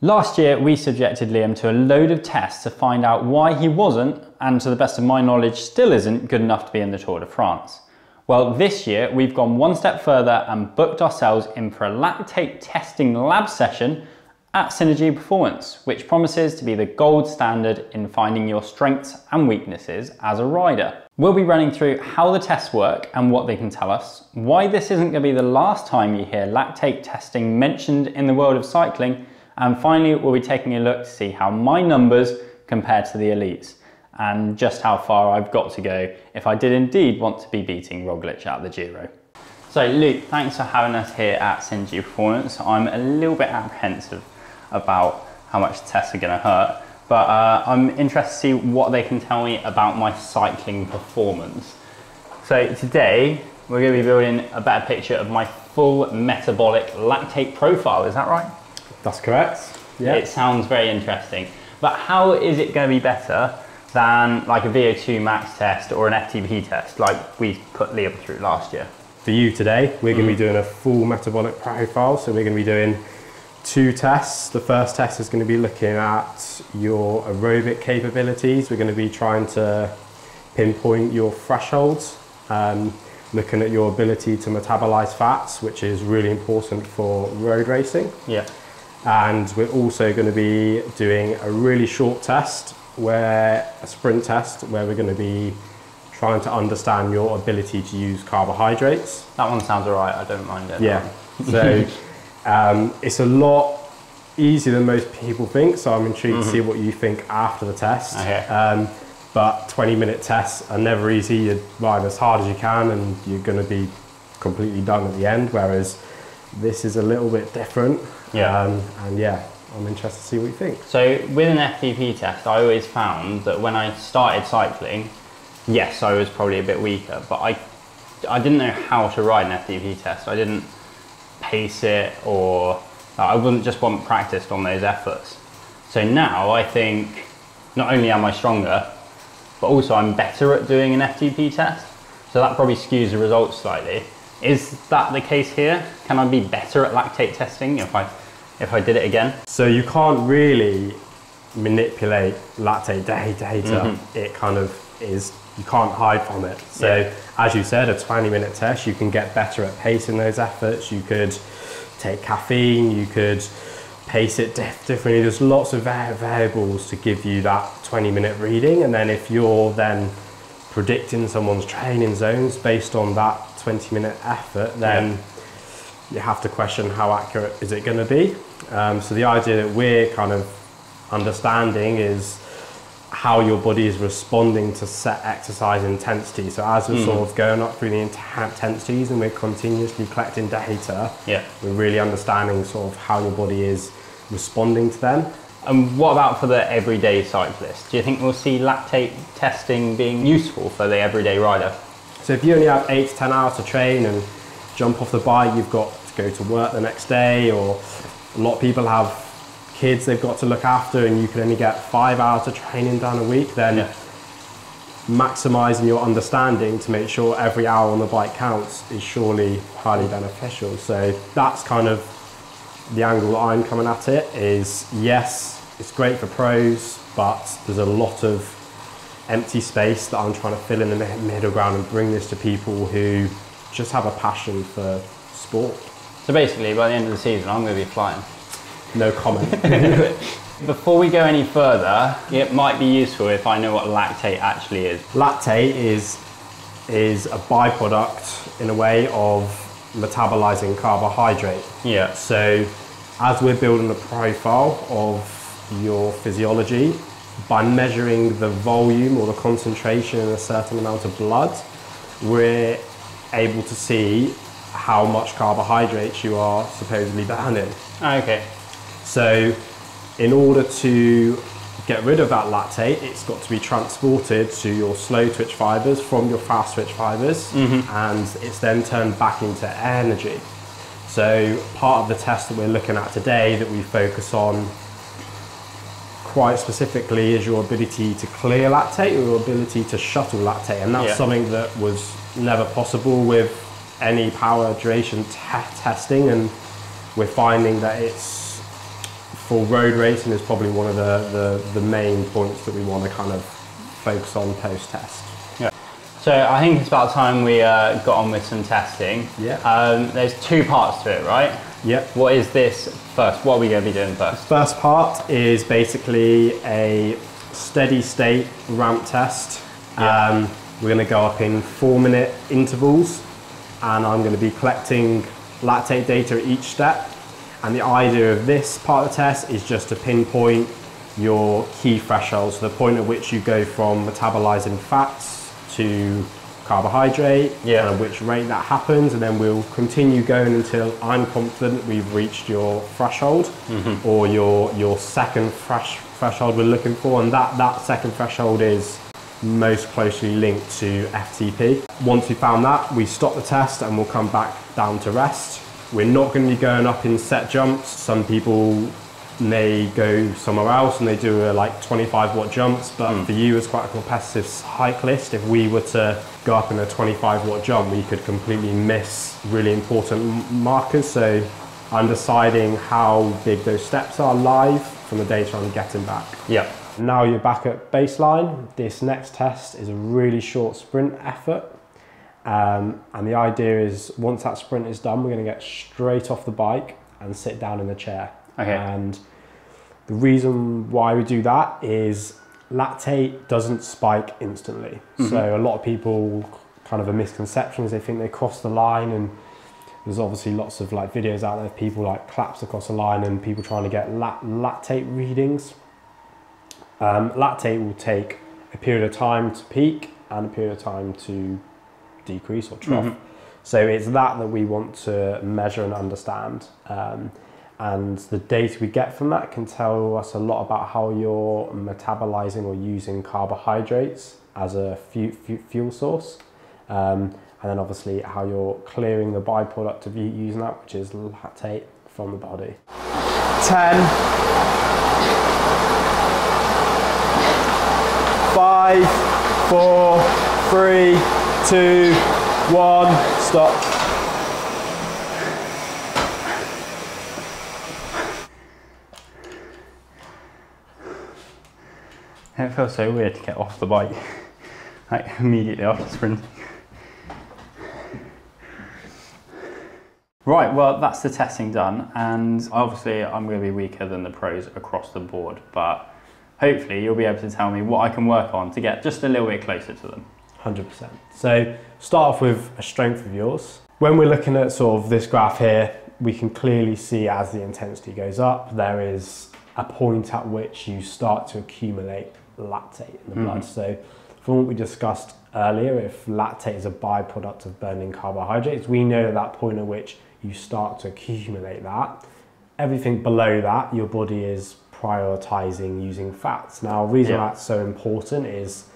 Last year, we subjected Liam to a load of tests to find out why he wasn't, and to the best of my knowledge, still isn't good enough to be in the Tour de France. Well, this year, we've gone one step further and booked ourselves in for a lactate testing lab session at Synergy Performance, which promises to be the gold standard in finding your strengths and weaknesses as a rider. We'll be running through how the tests work and what they can tell us, why this isn't going to be the last time you hear lactate testing mentioned in the world of cycling, and finally, we'll be taking a look to see how my numbers compare to the elites and just how far I've got to go if I did indeed want to be beating Roglič at the Giro. So Luke, thanks for having us here at Synergy Performance. I'm a little bit apprehensive about how much the tests are going to hurt, but I'm interested to see what they can tell me about my cycling performance. So today, we're going to be building a better picture of my full metabolic lactate profile, is that right? That's correct. Yeah. It sounds very interesting. But how is it going to be better than like a VO2 max test or an FTP test like we put Liam through last year? For you today, we're going to be doing a full metabolic profile. So we're going to be doing two tests. The first test is going to be looking at your aerobic capabilities. We're going to be trying to pinpoint your thresholds, looking at your ability to metabolize fats, which is really important for road racing. Yeah. And we're also going to be doing a really short test, a sprint test, where we're going to be trying to understand your ability to use carbohydrates. That one sounds all right, I don't mind it. Yeah, so it's a lot easier than most people think, so I'm intrigued to see what you think after the test. Okay. But 20-minute tests are never easy. You ride as hard as you can and you're going to be completely done at the end, whereas this is a little bit different. Yeah. And yeah, I'm interested to see what you think. So with an FTP test, I always found that when I started cycling, yes, I was probably a bit weaker, but I didn't know how to ride an FTP test. I didn't pace it, or I wasn't practiced on those efforts. So now I think not only am I stronger, but also I'm better at doing an FTP test. So that probably skews the results slightly. Is that the case here? Can I be better at lactate testing if I did it again? So you can't really manipulate lactate data. It kind of is, you can't hide from it. So as you said, a 20-minute test, you can get better at pacing those efforts. You could take caffeine, you could pace it differently. There's lots of variables to give you that 20-minute reading. And then if you're then predicting someone's training zones based on that 20-minute effort, then you have to question how accurate is it going to be. So the idea that we're kind of understanding is how your body is responding to set exercise intensity. So as we're sort of going up through the intensities and we're continuously collecting data, we're really understanding sort of how your body is responding to them. And what about for the everyday cyclist? Do you think we'll see lactate testing being useful for the everyday rider? So if you only have 8 to 10 hours to train and jump off the bike, you've got to go to work the next day, or a lot of people have kids they've got to look after, and you can only get 5 hours of training done a week, then maximising your understanding to make sure every hour on the bike counts is surely highly beneficial. So that's kind of the angle that I'm coming at it is, yes, it's great for pros, but there's a lot of empty space that I'm trying to fill in the middle ground and bring this to people who just have a passion for sport. So basically, by the end of the season, I'm going to be flying. No comment. Before we go any further, it might be useful if I know what lactate actually is. Lactate is a byproduct, in a way, of metabolizing carbohydrate. Yeah. So as we're building a profile of your physiology, by measuring the volume or the concentration in a certain amount of blood, we're able to see how much carbohydrates you are supposedly burning. Okay. So in order to get rid of that lactate, it's got to be transported to your slow twitch fibers from your fast twitch fibers, and it's then turned back into energy. So part of the test that we're looking at today that we focus on quite specifically is your ability to clear lactate, or your ability to shuttle lactate, and that's something that was never possible with any power duration testing, and we're finding that it's for road racing is probably one of the main points that we want to kind of focus on post-test. Yeah. So I think it's about time we got on with some testing. Yeah. There's two parts to it, right? Yep. What is this first? What are we going to be doing first? The first part is basically a steady state ramp test. Yeah. We're going to go up in 4-minute intervals, and I'm going to be collecting lactate data at each step. And the idea of this part of the test is just to pinpoint your key thresholds, so the point at which you go from metabolizing fats to carbohydrate, yeah, at which rate that happens, and then we'll continue going until I'm confident we've reached your threshold, mm-hmm, or your second threshold we're looking for, and that second threshold is most closely linked to FTP. Once we found that, we stop the test and we'll come back down to rest. We're not going to be going up in set jumps. Some people may go somewhere else and they do a like 25-watt jumps, but for you as quite a competitive cyclist, if we were to go up in a 25-watt jump, we could completely miss really important markers. So I'm deciding how big those steps are live from the data I'm getting back. Yeah. Now you're back at baseline. This next test is a really short sprint effort. And the idea is once that sprint is done, we're going to get straight off the bike and sit down in the chair. Okay. And the reason why we do that is lactate doesn't spike instantly. Mm-hmm. So a lot of people kind of a misconception is they think they cross the line, and there's obviously lots of like videos out there of people like collapse across the line and people trying to get lactate readings. Lactate will take a period of time to peak and a period of time to decrease or trough. Mm-hmm. So it's that we want to measure and understand. And the data we get from that can tell us a lot about how you're metabolizing or using carbohydrates as a fuel source. And then obviously how you're clearing the byproduct of using that, which is lactate, from the body. 10, 5, 4, 3, 2, 1, stop. It feels so weird to get off the bike, like immediately after sprinting. Right, well, that's the testing done, and obviously I'm going to be weaker than the pros across the board, but hopefully you'll be able to tell me what I can work on to get just a little bit closer to them. 100%. So start off with a strength of yours. When we're looking at sort of this graph here, we can clearly see as the intensity goes up, there is a point at which you start to accumulate lactate in the blood. So from what we discussed earlier, if lactate is a byproduct of burning carbohydrates, we know at that point at which you start to accumulate that. Everything below that, your body is prioritizing using fats. Now, the reason that's so important is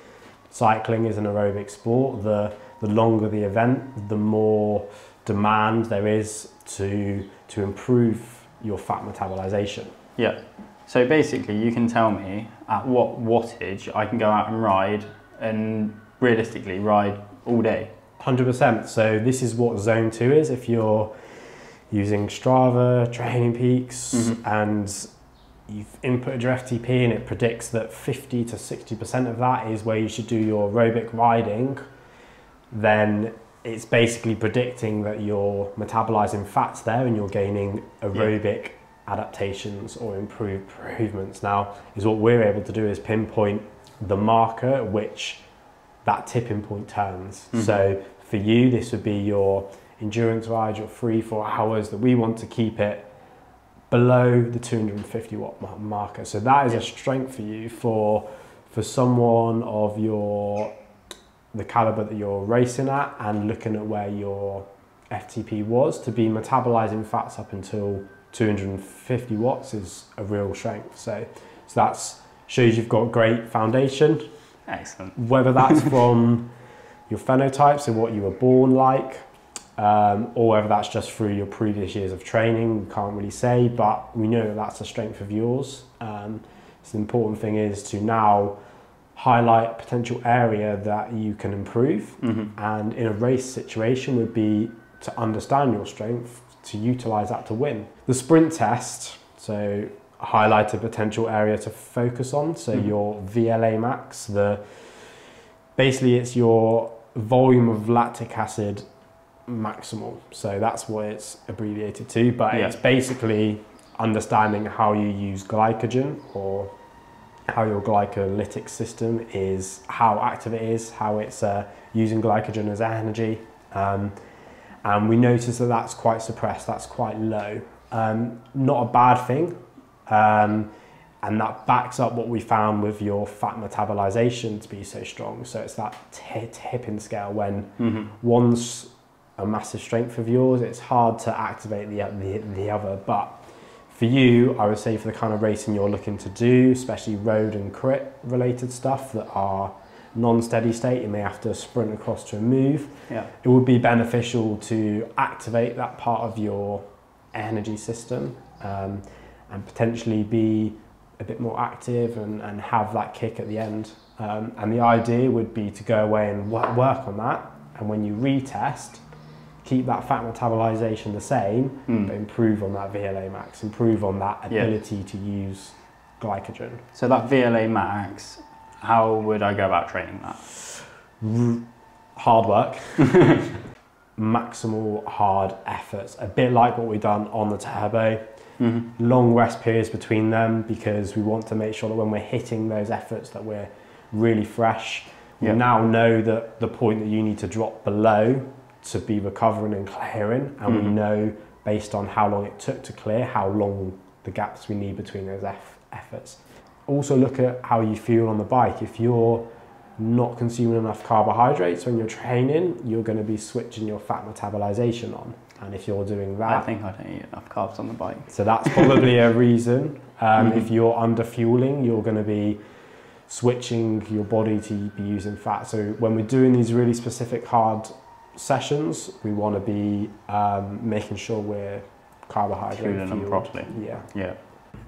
cycling is an aerobic sport. The longer the event, the more demand there is to improve your fat metabolization. Yeah. So basically, you can tell me at what wattage I can go out and ride, and realistically ride all day. 100%. So this is what zone 2 is. If you're using Strava, Training Peaks, and you've inputted your FTP and it predicts that 50 to 60% of that is where you should do your aerobic riding, then it's basically predicting that you're metabolizing fats there and you're gaining aerobic adaptations or improvements. Now, is what we're able to do is pinpoint the marker at which that tipping point turns. So for you, this would be your endurance ride, your 3-4 hours that we want to keep it below the 250-watt marker. So that is a strength for you for someone of the caliber that you're racing at, and looking at where your FTP was, to be metabolizing fats up until 250 watts is a real strength. So that shows you've got great foundation. Excellent. Whether that's from your phenotype, so what you were born like, or whether that's just through your previous years of training, we can't really say, but we know that's a strength of yours. So the important thing is to now highlight potential area that you can improve, and in a race situation would be to understand your strength, to utilize that to win. The sprint test, so highlight a potential area to focus on. So your VLA max, basically it's your volume of lactic acid maximal. So that's what it's abbreviated to, but it's basically understanding how you use glycogen, or how your glycolytic system is, how active it is, how it's using glycogen as energy. And we notice that that's quite suppressed, that's quite low. Not a bad thing. And that backs up what we found with your fat metabolization to be so strong. So it's that tipping scale when one's a massive strength of yours, it's hard to activate the other. But for you, I would say for the kind of racing you're looking to do, especially road and crit related stuff that are non-steady state, you may have to sprint across to a move. It would be beneficial to activate that part of your energy system and potentially be a bit more active and have that kick at the end. And the idea would be to go away and work on that. And when you retest, keep that fat metabolization the same, but improve on that VLA max, improve on that ability to use glycogen. So that VLA max, how would I go about training that? Hard work. Maximal hard efforts, a bit like what we've done on the turbo. Long rest periods between them, because we want to make sure that when we're hitting those efforts that we're really fresh. We now know that the point that you need to drop below to be recovering and clearing, and we know based on how long it took to clear, how long the gaps we need between those efforts. Also look at how you feel on the bike. If you're not consuming enough carbohydrates when you're training, you're going to be switching your fat metabolization on. And if you're doing that... I think I don't eat enough carbs on the bike. So that's probably a reason. If you're under-fueling, you're going to be switching your body to be using fat. So when we're doing these really specific hard sessions, we want to be making sure we're carbohydrate-fueled. Fueling them properly. Yeah.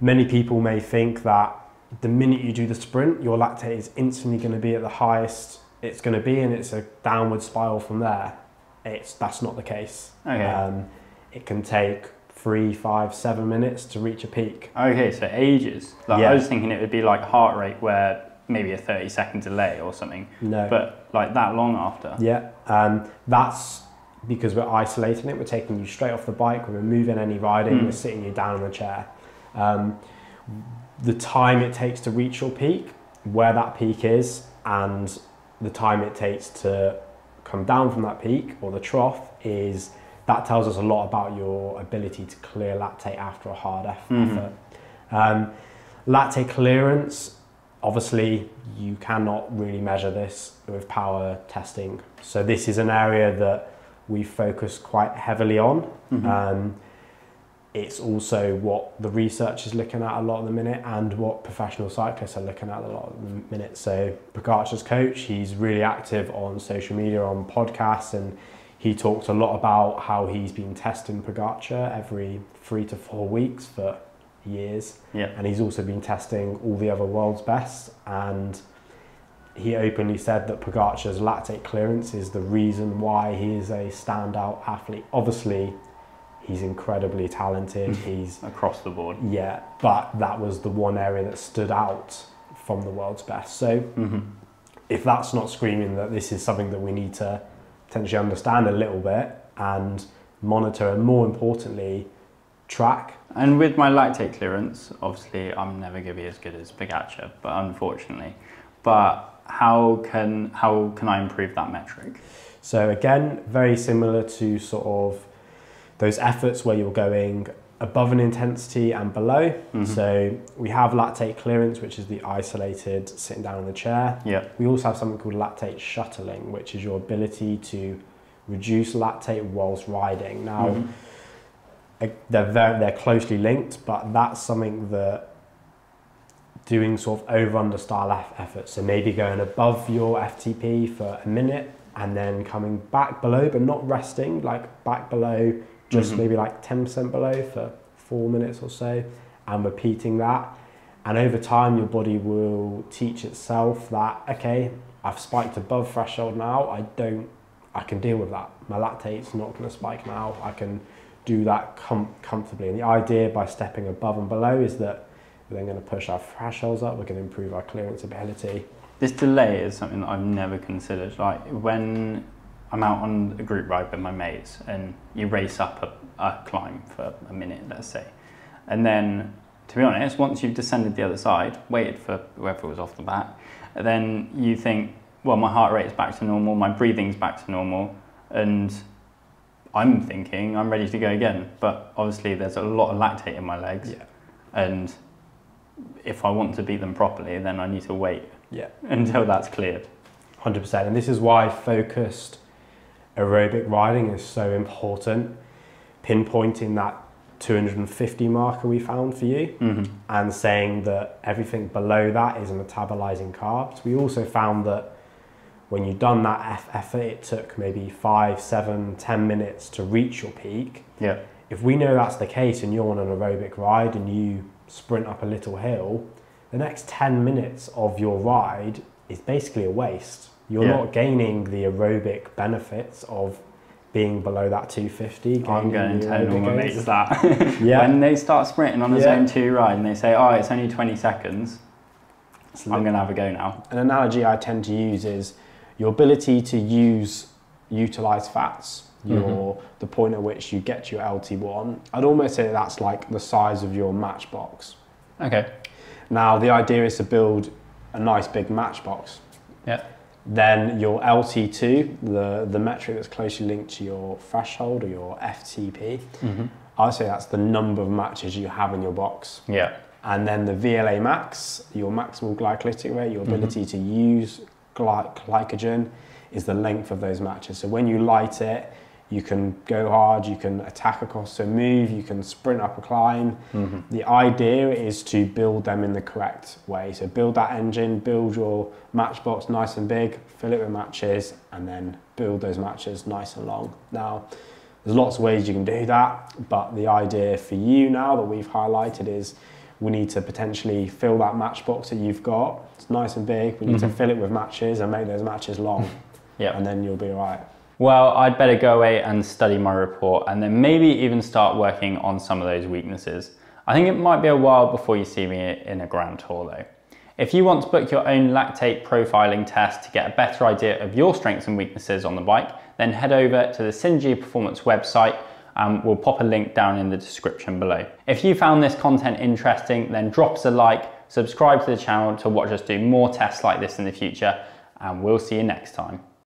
Many people may think that the minute you do the sprint, your lactate is instantly going to be at the highest it's going to be, and it's a downward spiral from there. That's not the case. Okay. It can take 3, 5, 7 minutes to reach a peak. Okay, so ages. Like, I was thinking it would be like heart rate where maybe a 30-second delay or something. No. But like that long after. Yeah, that's because we're isolating it. We're taking you straight off the bike. We're removing any riding. We're sitting you down in a chair. The time it takes to reach your peak, where that peak is, and the time it takes to come down from that peak or the trough, is that tells us a lot about your ability to clear lactate after a hard effort. Lactate clearance, obviously you cannot really measure this with power testing, so this is an area that we focus quite heavily on. It's also what the research is looking at a lot at the minute, and what professional cyclists are looking at a lot at the minute. So Pogačar's coach, he's really active on social media, on podcasts, and he talks a lot about how he's been testing Pogačar every 3 to 4 weeks for years. And he's also been testing all the other world's best, and he openly said that Pogačar's lactate clearance is the reason why he is a standout athlete. Obviously, he's incredibly talented. He's across the board. Yeah, but that was the one area that stood out from the world's best. So if that's not screaming that this is something that we need to potentially understand a little bit and monitor, and more importantly, track. And with my lactate clearance, obviously I'm never going to be as good as Pogačar, but unfortunately. But how can I improve that metric? So again, very similar to sort of those efforts where you're going above an intensity and below. So we have lactate clearance, which is the isolated sitting down in the chair. We also have something called lactate shuttling, which is your ability to reduce lactate whilst riding. Now, they're closely linked, but that's something that doing sort of over-under style efforts, so maybe going above your FTP for a minute and then coming back below, but not resting, like back below, just maybe like 10% below for 4 minutes or so, and repeating that. And over time, your body will teach itself that, okay, I've spiked above threshold now, I can deal with that. My lactate's not gonna spike now, I can do that comfortably. And the idea by stepping above and below is that We're then going to push our thresholds up. We're going to improve our clearance ability. This delay is something that I've never considered. Like when I'm out on a group ride with my mates and you race up a climb for a minute, let's say, and then to be honest, once you've descended the other side, waited for whoever was off the back, then you think, well, my heart rate is back to normal, my breathing's back to normal, and I'm thinking I'm ready to go again. But obviously there's a lot of lactate in my legs, yeah, and if I want to beat them properly, then I need to wait, yeah, until that's cleared. 100%, and this is why focused aerobic riding is so important, pinpointing that 250 marker we found for you, mm-hmm, and saying that everything below that is metabolizing carbs. We also found that when you've done that effort, it took maybe 5, 7, 10 minutes to reach your peak. Yeah. If we know that's the case and you're on an aerobic ride and you sprint up a little hill, the next 10 minutes of your ride is basically a waste. You're, yeah, not gaining the aerobic benefits of being below that 250. I'm going to tell my mates that. Yeah. When they start sprinting on a, yeah, zone 2 ride and they say, oh, it's only 20 seconds, I'm going to have a go now. An analogy I tend to use is your ability to utilize fats, your, mm-hmm, the point at which you get your LT1. I'd almost say that's like the size of your matchbox. Okay. Now, the idea is to build a nice big matchbox. Yeah. Then your LT2, the metric that's closely linked to your threshold or your FTP, mm-hmm, I'd say that's the number of matches you have in your box. Yeah. And then the VLA max, your maximal glycolytic rate, your ability, mm-hmm, to use glycogen, is the length of those matches. So when you light it, you can go hard, you can attack across a move, you can sprint up a climb. Mm-hmm. The idea is to build them in the correct way. So build that engine, build your matchbox nice and big, fill it with matches, and then build those matches nice and long. Now, there's lots of ways you can do that, but the idea for you now that we've highlighted is we need to potentially fill that matchbox that you've got. It's nice and big, we need, mm-hmm, to fill it with matches and make those matches long. Yep. And then you'll be all right. Well, I'd better go away and study my report and then maybe even start working on some of those weaknesses. I think it might be a while before you see me in a grand tour though. If you want to book your own lactate profiling test to get a better idea of your strengths and weaknesses on the bike, then head over to the Synergy Performance website and we'll pop a link down in the description below. If you found this content interesting, then drop us a like, subscribe to the channel to watch us do more tests like this in the future, and we'll see you next time.